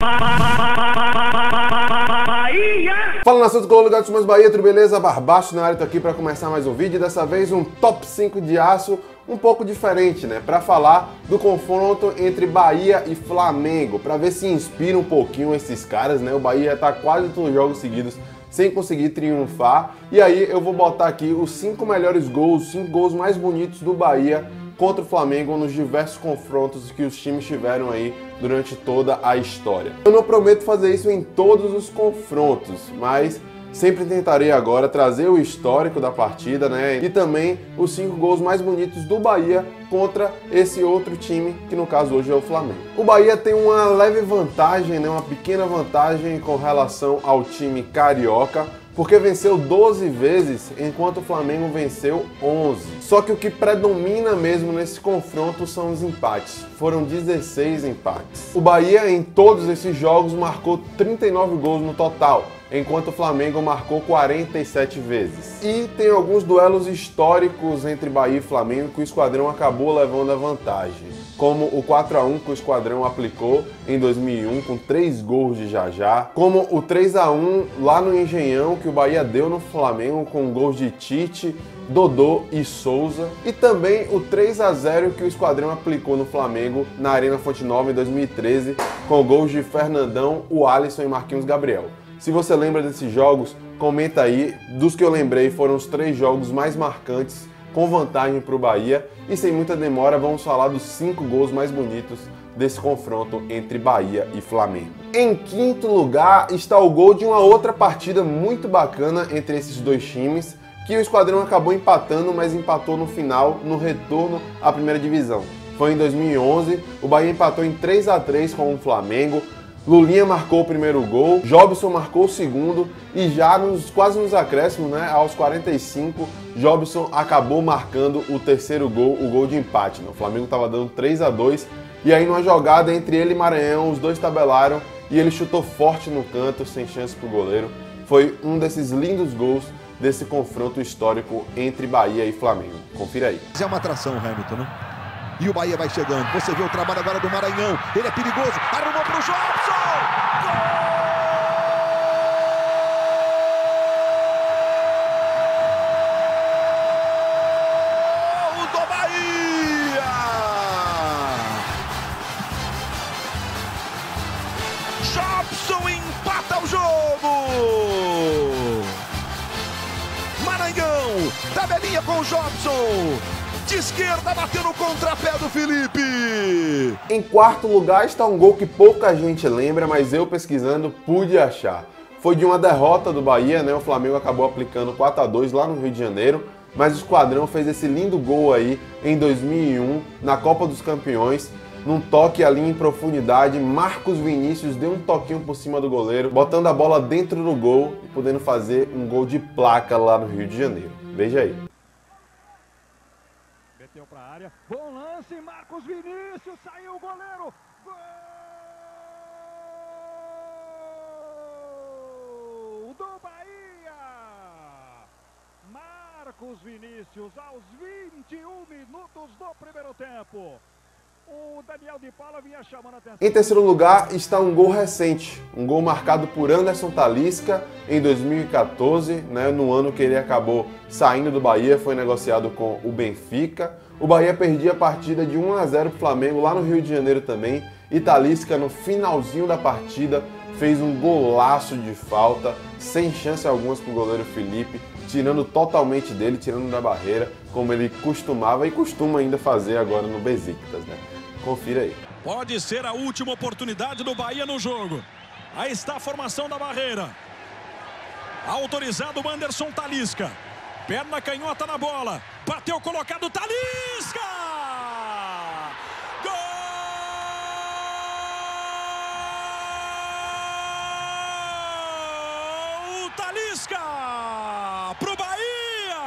Bahia! Fala nação tricolor, ligados mais Bahia, tudo beleza? Barbaço na área, tô aqui para começar mais um vídeo, dessa vez um top 5 de aço um pouco diferente, né? Para falar do confronto entre Bahia e Flamengo, para ver se inspira um pouquinho esses caras, né? O Bahia já tá quase todos os jogos seguidos sem conseguir triunfar, e aí eu vou botar aqui os 5 melhores gols, os 5 gols mais bonitos do Bahia contra o Flamengo nos diversos confrontos que os times tiveram aí durante toda a história. Eu não prometo fazer isso em todos os confrontos, mas sempre tentarei agora trazer o histórico da partida, né? E também os 5 gols mais bonitos do Bahia contra esse outro time, que no caso hoje é o Flamengo. O Bahia tem uma leve vantagem, né? Uma pequena vantagem com relação ao time carioca, porque venceu 12 vezes, enquanto o Flamengo venceu 11. Só que o que predomina mesmo nesse confronto são os empates. Foram 16 empates. O Bahia, em todos esses jogos, marcou 39 gols no total, enquanto o Flamengo marcou 47 vezes. E tem alguns duelos históricos entre Bahia e Flamengo que o Esquadrão acabou levando a vantagem, como o 4 a 1 que o Esquadrão aplicou em 2001 com 3 gols de Jajá, como o 3 a 1 lá no Engenhão que o Bahia deu no Flamengo com gols de Tite, Dodô e Souza, e também o 3 a 0 que o Esquadrão aplicou no Flamengo na Arena Fonte Nova em 2013 com gols de Fernandão, o Alisson e Marquinhos Gabriel. Se você lembra desses jogos, comenta aí. Dos que eu lembrei, foram os 3 jogos mais marcantes com vantagem para o Bahia, e sem muita demora vamos falar dos 5 gols mais bonitos desse confronto entre Bahia e Flamengo. Em quinto lugar está o gol de uma outra partida muito bacana entre esses dois times, que o Esquadrão acabou empatando, mas empatou no final, no retorno à primeira divisão. Foi em 2011, o Bahia empatou em 3 a 3 com o Flamengo, Lulinha marcou o primeiro gol, Jobson marcou o segundo, e já quase nos acréscimos, né, aos 45, Jobson acabou marcando o terceiro gol, o gol de empate, né? O Flamengo estava dando 3 a 2, e aí numa jogada entre ele e Maranhão, os dois tabelaram e ele chutou forte no canto, sem chance para o goleiro. Foi um desses lindos gols desse confronto histórico entre Bahia e Flamengo. Confira aí. É uma atração, Hamilton, né? E o Bahia vai chegando. Você vê o trabalho agora do Maranhão. Ele é perigoso. Arrumou pro Jobson. Gol do Bahia. Jobson empata o jogo. Maranhão. Tabelinha com o Jobson. De esquerda, bateu no contrapé do Felipe. Em quarto lugar está um gol que pouca gente lembra, mas eu pesquisando pude achar. Foi de uma derrota do Bahia, né? O Flamengo acabou aplicando 4 a 2 lá no Rio de Janeiro, mas o Esquadrão fez esse lindo gol aí em 2001, na Copa dos Campeões, num toque ali em profundidade. Marcos Vinícius deu um toquinho por cima do goleiro, botando a bola dentro do gol e podendo fazer um gol de placa lá no Rio de Janeiro. Veja aí. Meteu para a área, bom lance, Marcos Vinícius, saiu o goleiro, gol do Bahia! Marcos Vinícius aos 21 minutos do primeiro tempo. O Daniel de Paula vinha chamando a atenção. Em terceiro lugar está um gol recente, um gol marcado por Anderson Talisca em 2014, né, no ano que ele acabou saindo do Bahia, foi negociado com o Benfica. O Bahia perdia a partida de 1 a 0 para o Flamengo lá no Rio de Janeiro também, e Talisca, no finalzinho da partida, fez um golaço de falta, sem chance algumas para o goleiro Felipe, tirando totalmente dele, tirando da barreira, como ele costumava e costuma ainda fazer agora no Besiktas, né? Confira aí. Pode ser a última oportunidade do Bahia no jogo. Aí está a formação da barreira. Autorizado o Anderson Talisca. Perna canhota na bola. Bateu colocado o Talisca! Gol! Talisca! Pro Bahia!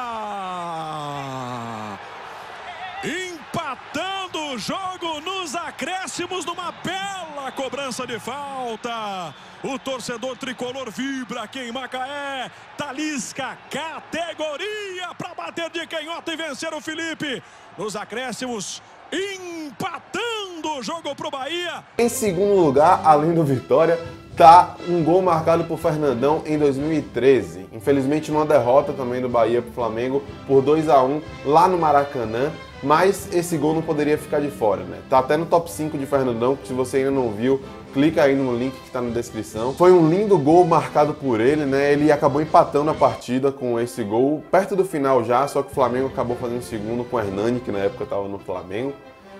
Empatando o jogo nos acréscimos, numa bela cobrança de falta. O torcedor tricolor vibra aqui em Macaé. Talisca, categoria para bater de canhota e vencer o Felipe. Nos acréscimos, empatando do jogo pro Bahia. Em segundo lugar, além do Vitória, tá um gol marcado por Fernandão em 2013. Infelizmente uma derrota também do Bahia pro Flamengo por 2-1 lá no Maracanã, mas esse gol não poderia ficar de fora, né? Tá até no top 5 de Fernandão, que se você ainda não viu, clica aí no link que tá na descrição. Foi um lindo gol marcado por ele, né? Ele acabou empatando a partida com esse gol perto do final já, só que o Flamengo acabou fazendo o segundo com o Hernani, que na época tava no Flamengo.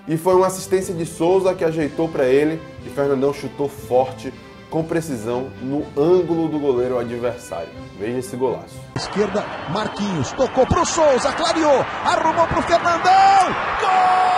E foi uma assistência de Souza que ajeitou para ele e Fernandão chutou forte, com precisão, no ângulo do goleiro adversário. Veja esse golaço. Esquerda, Marquinhos, tocou pro Souza, clareou, arrumou pro Fernandão! Gol!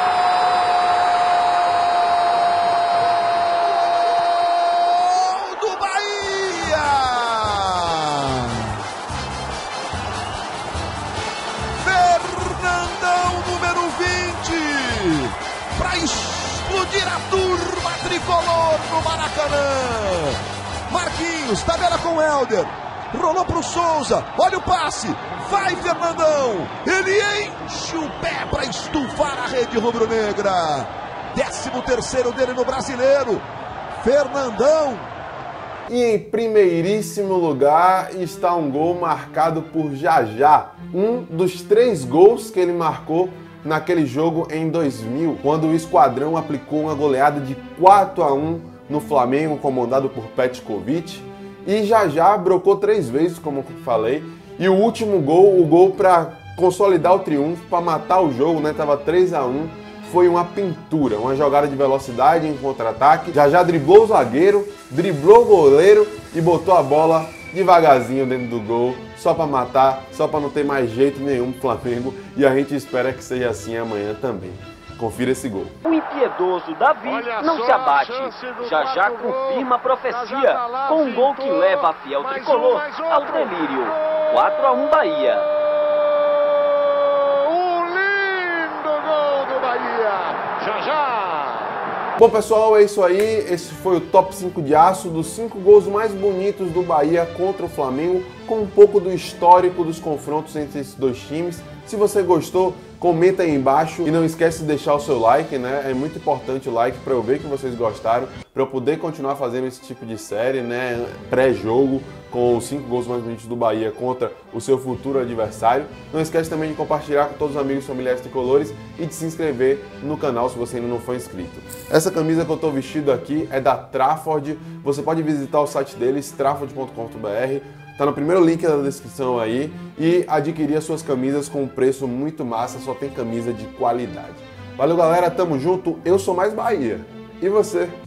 Explodir a turma tricolor no Maracanã. Marquinhos, tabela com o Helder, rolou pro Souza, olha o passe, vai Fernandão, ele enche o pé para estufar a rede rubro-negra. 13º dele no Brasileiro, Fernandão. E em primeiríssimo lugar está um gol marcado por Jajá, um dos 3 gols que ele marcou naquele jogo em 2000, quando o Esquadrão aplicou uma goleada de 4-1 no Flamengo, comandado por Petkovic, e Jajá brocou 3 vezes, como falei, e o último gol, o gol para consolidar o triunfo, para matar o jogo, né? Tava 3-1, foi uma pintura, uma jogada de velocidade em contra-ataque. Jajá driblou o zagueiro, driblou o goleiro e botou a bola devagarzinho dentro do gol, só para matar, só para não ter mais jeito nenhum pro Flamengo, e a gente espera que seja assim amanhã também. Confira esse gol. O impiedoso Davi não se abate. Jajá confirma a profecia com um gol que leva a fiel tricolor ao delírio. 4-1 Bahia. Um lindo gol do Bahia. Jajá! Bom, pessoal, é isso aí. Esse foi o top 5 de aço dos 5 gols mais bonitos do Bahia contra o Flamengo, com um pouco do histórico dos confrontos entre esses 2 times. Se você gostou, comenta aí embaixo e não esquece de deixar o seu like, né? É muito importante o like para eu ver que vocês gostaram, para eu poder continuar fazendo esse tipo de série, né? Pré-jogo, com os 5 gols mais bonitos do Bahia contra o seu futuro adversário. Não esquece também de compartilhar com todos os amigos, familiares tricolores e de se inscrever no canal se você ainda não for inscrito. Essa camisa que eu estou vestido aqui é da Trafford. Você pode visitar o site deles, trafford.com.br. Tá no primeiro link da descrição aí, e adquirir as suas camisas com um preço muito massa, só tem camisa de qualidade. Valeu, galera, tamo junto, eu sou mais Bahia. E você?